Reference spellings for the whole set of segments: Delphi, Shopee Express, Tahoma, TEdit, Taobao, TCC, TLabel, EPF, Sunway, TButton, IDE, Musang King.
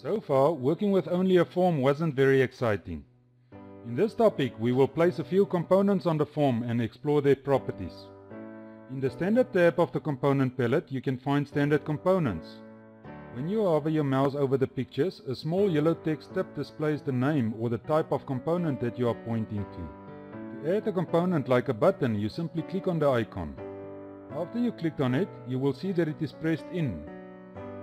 So far, working with only a form wasn't very exciting. In this topic, we will place a few components on the form and explore their properties. In the Standard tab of the Component palette, you can find standard components. When you hover your mouse over the pictures, a small yellow text tip displays the name or the type of component that you are pointing to. To add a component like a button, you simply click on the icon. After you clicked on it, you will see that it is pressed in.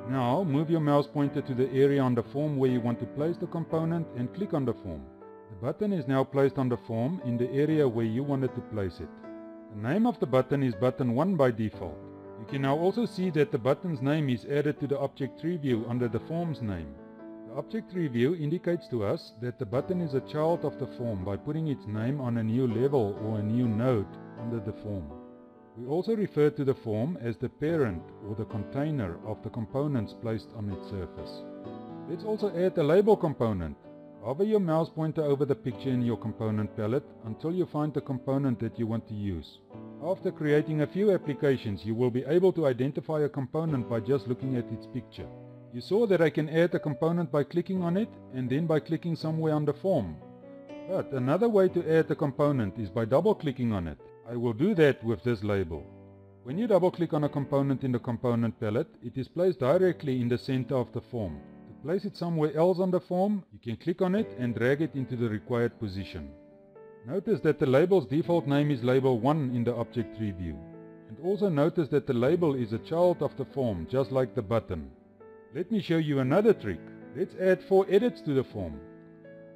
Now move your mouse pointer to the area on the form where you want to place the component and click on the form. The button is now placed on the form in the area where you wanted to place it. The name of the button is button 1 by default. You can now also see that the button's name is added to the object tree view under the form's name. The object tree view indicates to us that the button is a child of the form by putting its name on a new level or a new node under the form. We also refer to the form as the parent or the container of the components placed on its surface. Let's also add a label component. Hover your mouse pointer over the picture in your component palette until you find the component that you want to use. After creating a few applications, you will be able to identify a component by just looking at its picture. You saw that I can add a component by clicking on it and then by clicking somewhere on the form. But another way to add a component is by double-clicking on it. I will do that with this label. When you double-click on a component in the component palette, it is placed directly in the center of the form. To place it somewhere else on the form, you can click on it and drag it into the required position. Notice that the label's default name is label 1 in the object tree view. And also notice that the label is a child of the form, just like the button. Let me show you another trick. Let's add 4 edits to the form.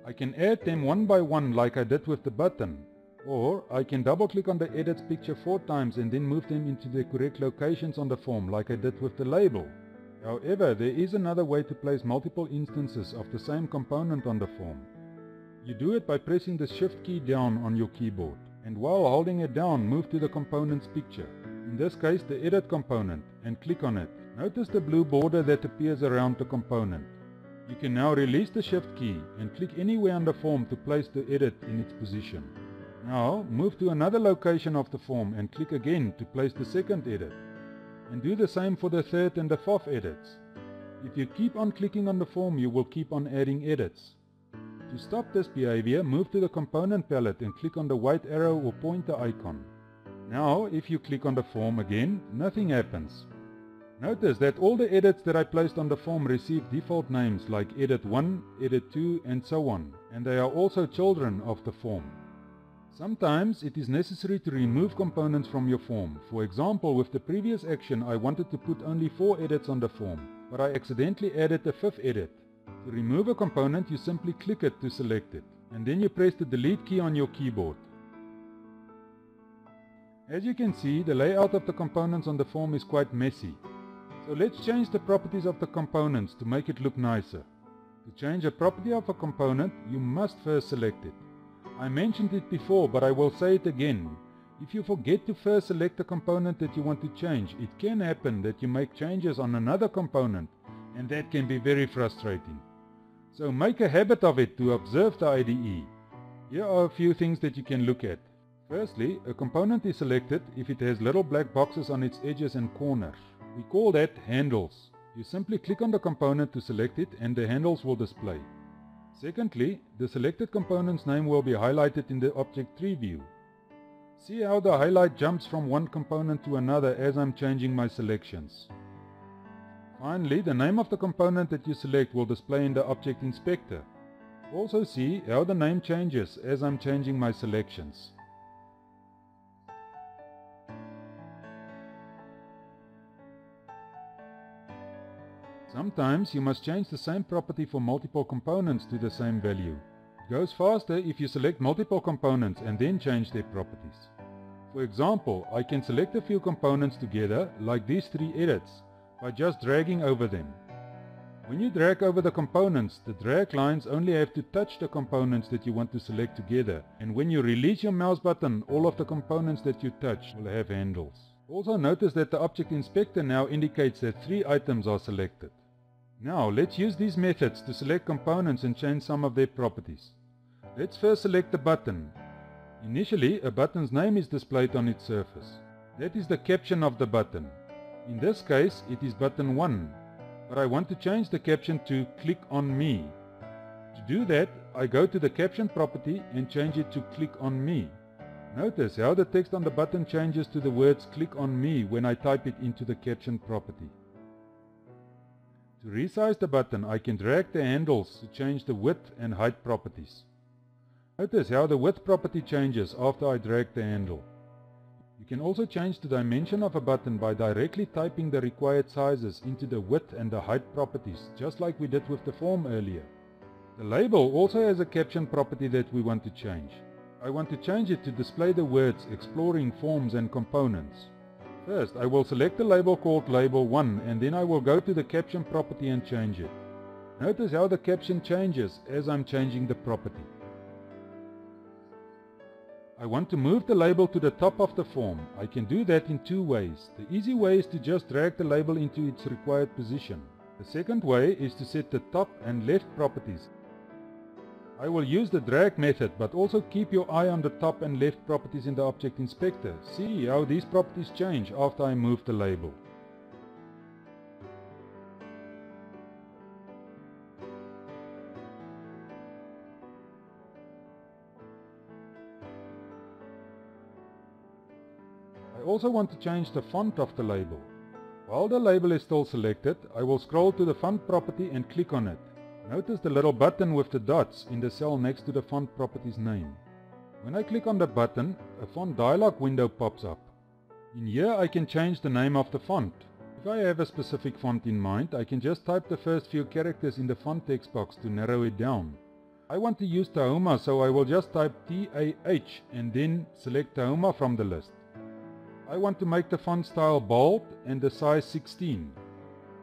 I can add them one by one like I did with the button. Or I can double-click on the edits picture 4 times and then move them into the correct locations on the form like I did with the label. However, there is another way to place multiple instances of the same component on the form. You do it by pressing the Shift key down on your keyboard, and while holding it down, move to the component's picture, in this case the edit component, and click on it. Notice the blue border that appears around the component. You can now release the Shift key and click anywhere on the form to place the edit in its position. Now move to another location of the form and click again to place the second edit, and do the same for the third and the fourth edits. If you keep on clicking on the form, you will keep on adding edits. To stop this behavior, move to the component palette and click on the white arrow or pointer icon. Now, if you click on the form again, nothing happens. Notice that all the edits that I placed on the form receive default names like edit 1, edit 2 and so on, and they are also children of the form. Sometimes it is necessary to remove components from your form. For example, with the previous action I wanted to put only 4 edits on the form, but I accidentally added a 5th edit. To remove a component, you simply click it to select it, and then you press the delete key on your keyboard. As you can see, the layout of the components on the form is quite messy. So let's change the properties of the components to make it look nicer. To change a property of a component, you must first select it. I mentioned it before, but I will say it again. If you forget to first select the component that you want to change, it can happen that you make changes on another component, and that can be very frustrating. So make a habit of it to observe the IDE. Here are a few things that you can look at. Firstly, a component is selected if it has little black boxes on its edges and corners. We call that handles. You simply click on the component to select it and the handles will display. Secondly, the selected component's name will be highlighted in the object tree view. See how the highlight jumps from one component to another as I'm changing my selections. Finally, the name of the component that you select will display in the object inspector. Also see how the name changes as I'm changing my selections. Sometimes you must change the same property for multiple components to the same value. It goes faster if you select multiple components and then change their properties. For example, I can select a few components together, like these 3 edits, by just dragging over them. When you drag over the components, the drag lines only have to touch the components that you want to select together, and when you release your mouse button, all of the components that you touch will have handles. Also notice that the object inspector now indicates that 3 items are selected. Now let's use these methods to select components and change some of their properties. Let's first select the button. Initially, a button's name is displayed on its surface. That is the caption of the button. In this case, it is button 1. but I want to change the caption to click on me. To do that, I go to the caption property and change it to click on me. Notice how the text on the button changes to the words click on me when I type it into the caption property. To resize the button, I can drag the handles to change the width and height properties. Notice how the width property changes after I drag the handle. You can also change the dimension of a button by directly typing the required sizes into the width and the height properties, just like we did with the form earlier. The label also has a caption property that we want to change. I want to change it to display the words exploring forms and components. First, I will select the label called label 1 and then I will go to the caption property and change it. Notice how the caption changes as I'm changing the property. I want to move the label to the top of the form. I can do that in two ways. The easy way is to just drag the label into its required position. The second way is to set the top and left properties. I will use the drag method, but also keep your eye on the top and left properties in the object inspector. See how these properties change after I move the label. I also want to change the font of the label. While the label is still selected, I will scroll to the font property and click on it. Notice the little button with the dots in the cell next to the font property's name. When I click on the button, a font dialog window pops up. In here I can change the name of the font. If I have a specific font in mind, I can just type the first few characters in the font text box to narrow it down. I want to use Tahoma, so I will just type TAH and then select Tahoma from the list. I want to make the font style bold and the size 16.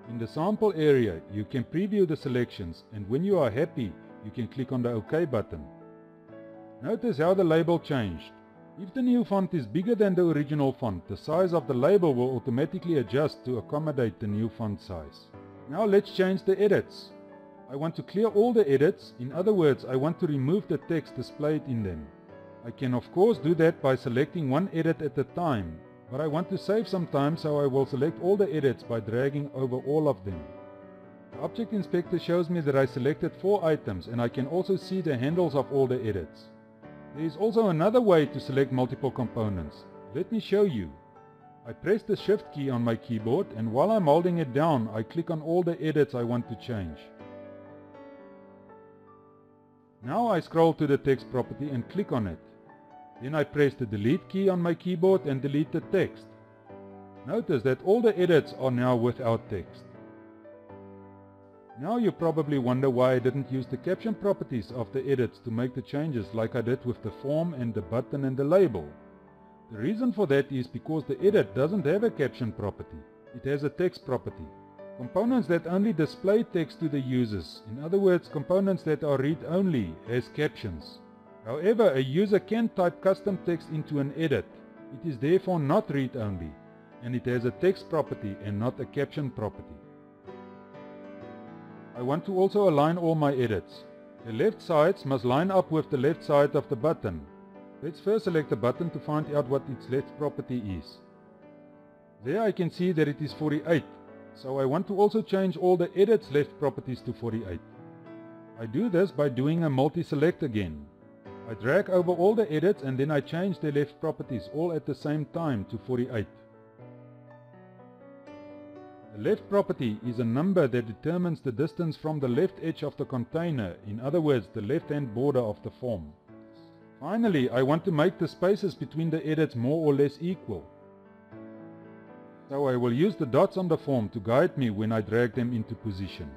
In the sample area, you can preview the selections, and when you are happy, you can click on the OK button. Notice how the label changed. If the new font is bigger than the original font, the size of the label will automatically adjust to accommodate the new font size. Now let's change the edits. I want to clear all the edits. In other words, I want to remove the text displayed in them. I can of course do that by selecting one edit at a time. But I want to save some time, so I will select all the edits by dragging over all of them. The Object Inspector shows me that I selected 4 items, and I can also see the handles of all the edits. There is also another way to select multiple components. Let me show you. I press the Shift key on my keyboard, and while I'm holding it down, I click on all the edits I want to change. Now I scroll to the text property and click on it. Then I press the delete key on my keyboard and delete the text. Notice that all the edits are now without text. Now you probably wonder why I didn't use the caption properties of the edits to make the changes like I did with the form and the button and the label. The reason for that is because the edit doesn't have a caption property. It has a text property. Components that only display text to the users, in other words components that are read-only, has captions. However, a user can type custom text into an edit. It is therefore not read-only, and it has a text property and not a caption property. I want to also align all my edits. The left sides must line up with the left side of the button. Let's first select the button to find out what its left property is. There I can see that it is 48, so I want to also change all the edits' left properties to 48. I do this by doing a multi-select again. I drag over all the edits and then I change their left properties all at the same time to 48. The left property is a number that determines the distance from the left edge of the container, in other words the left-hand border of the form. Finally, I want to make the spaces between the edits more or less equal. So I will use the dots on the form to guide me when I drag them into position.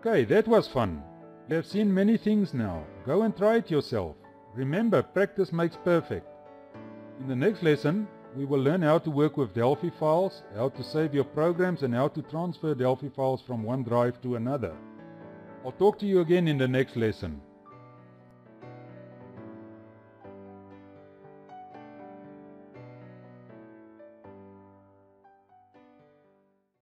Okay, that was fun. You have seen many things now. Go and try it yourself. Remember, practice makes perfect. In the next lesson, we will learn how to work with Delphi files, how to save your programs and how to transfer Delphi files from one drive to another. I'll talk to you again in the next lesson.